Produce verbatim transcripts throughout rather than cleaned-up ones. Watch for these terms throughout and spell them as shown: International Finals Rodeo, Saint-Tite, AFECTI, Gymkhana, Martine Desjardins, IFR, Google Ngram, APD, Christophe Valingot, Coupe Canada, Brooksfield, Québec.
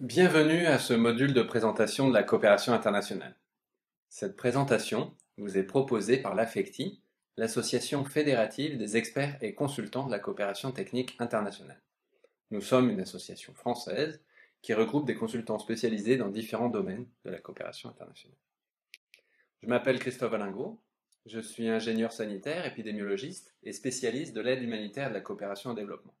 Bienvenue à ce module de présentation de la coopération internationale. Cette présentation vous est proposée par l'AFECTI, l'association fédérative des experts et consultants de la coopération technique internationale. Nous sommes une association française qui regroupe des consultants spécialisés dans différents domaines de la coopération internationale. Je m'appelle Christophe Valingot, je suis ingénieur sanitaire, épidémiologiste et spécialiste de l'aide humanitaire et de la coopération au développement.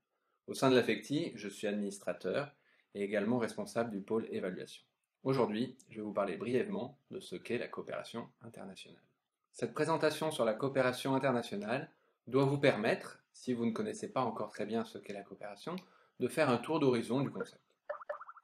Au sein de l'AFECTI, je suis administrateur et également responsable du pôle évaluation. Aujourd'hui, je vais vous parler brièvement de ce qu'est la coopération internationale. Cette présentation sur la coopération internationale doit vous permettre, si vous ne connaissez pas encore très bien ce qu'est la coopération, de faire un tour d'horizon du concept.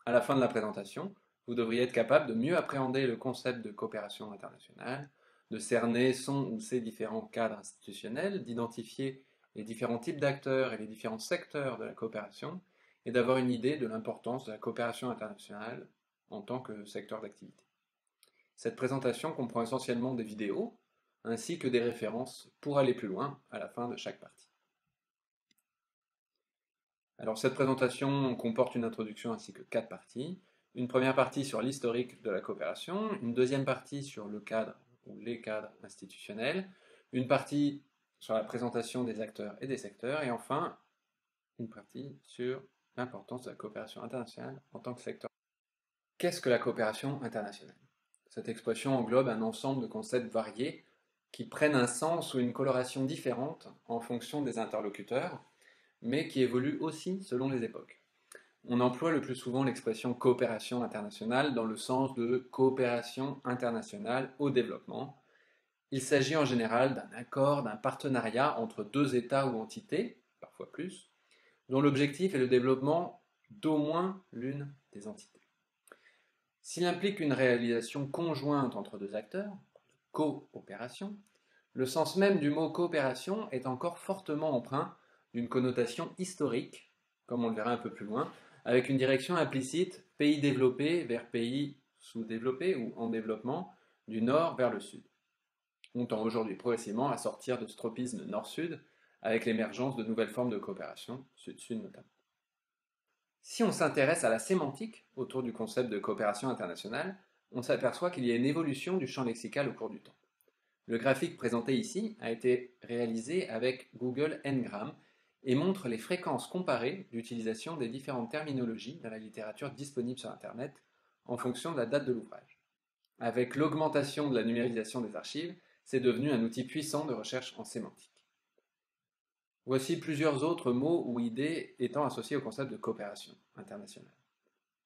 À la fin de la présentation, vous devriez être capable de mieux appréhender le concept de coopération internationale, de cerner son ou ses différents cadres institutionnels, d'identifier les différents types d'acteurs et les différents secteurs de la coopération, et d'avoir une idée de l'importance de la coopération internationale en tant que secteur d'activité. Cette présentation comprend essentiellement des vidéos, ainsi que des références pour aller plus loin à la fin de chaque partie. Alors cette présentation comporte une introduction ainsi que quatre parties. Une première partie sur l'historique de la coopération, une deuxième partie sur le cadre ou les cadres institutionnels, une partie sur la présentation des acteurs et des secteurs, et enfin une partie sur l'importance de la coopération internationale en tant que secteur. Qu'est-ce que la coopération internationale? Cette expression englobe un ensemble de concepts variés qui prennent un sens ou une coloration différente en fonction des interlocuteurs, mais qui évoluent aussi selon les époques. On emploie le plus souvent l'expression coopération internationale dans le sens de coopération internationale au développement. Il s'agit en général d'un accord, d'un partenariat entre deux États ou entités, parfois plus, dont l'objectif est le développement d'au moins l'une des entités. S'il implique une réalisation conjointe entre deux acteurs, coopération, le sens même du mot coopération est encore fortement empreint d'une connotation historique, comme on le verra un peu plus loin, avec une direction implicite pays développé vers pays sous-développé ou en développement, du nord vers le sud. On tend aujourd'hui progressivement à sortir de ce tropisme nord-sud, avec l'émergence de nouvelles formes de coopération, sud-sud notamment. Si on s'intéresse à la sémantique autour du concept de coopération internationale, on s'aperçoit qu'il y a une évolution du champ lexical au cours du temps. Le graphique présenté ici a été réalisé avec Google Ngram et montre les fréquences comparées d'utilisation des différentes terminologies dans la littérature disponible sur Internet en fonction de la date de l'ouvrage. Avec l'augmentation de la numérisation des archives, c'est devenu un outil puissant de recherche en sémantique. Voici plusieurs autres mots ou idées étant associés au concept de coopération internationale.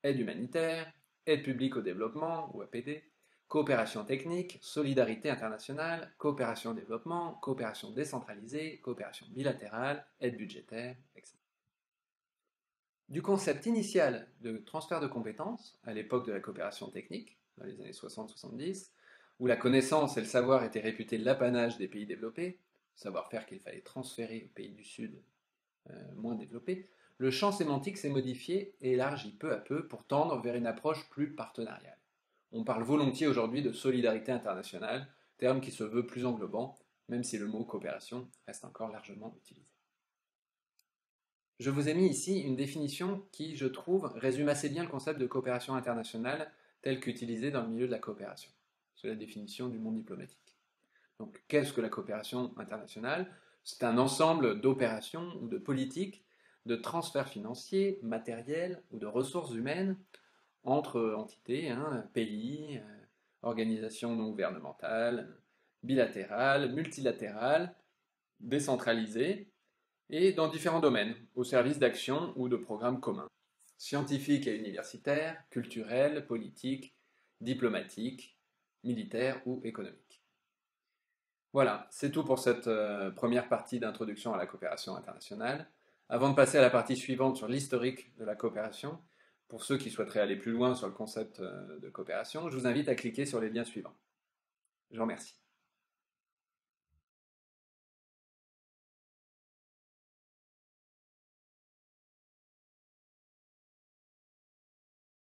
Aide humanitaire, aide publique au développement, ou A P D, coopération technique, solidarité internationale, coopération au développement, coopération décentralisée, coopération bilatérale, aide budgétaire, et cetera. Du concept initial de transfert de compétences, à l'époque de la coopération technique, dans les années soixante soixante-dix, où la connaissance et le savoir étaient réputés l'apanage des pays développés, savoir-faire qu'il fallait transférer aux pays du Sud euh, moins développés, le champ sémantique s'est modifié et élargi peu à peu pour tendre vers une approche plus partenariale. On parle volontiers aujourd'hui de solidarité internationale, terme qui se veut plus englobant, même si le mot coopération reste encore largement utilisé. Je vous ai mis ici une définition qui, je trouve, résume assez bien le concept de coopération internationale tel qu'utilisé dans le milieu de la coopération. C'est la définition du monde diplomatique. Donc, qu'est-ce que la coopération internationale? C'est un ensemble d'opérations ou de politiques, de transferts financiers, matériels ou de ressources humaines entre entités, hein, pays, euh, organisations non gouvernementales, bilatérales, multilatérales, décentralisées, et dans différents domaines, au service d'actions ou de programmes communs, scientifiques et universitaires, culturels, politiques, diplomatiques, militaires ou économiques. Voilà, c'est tout pour cette euh, première partie d'introduction à la coopération internationale. Avant de passer à la partie suivante sur l'historique de la coopération, pour ceux qui souhaiteraient aller plus loin sur le concept euh, de coopération, je vous invite à cliquer sur les liens suivants. Je vous remercie.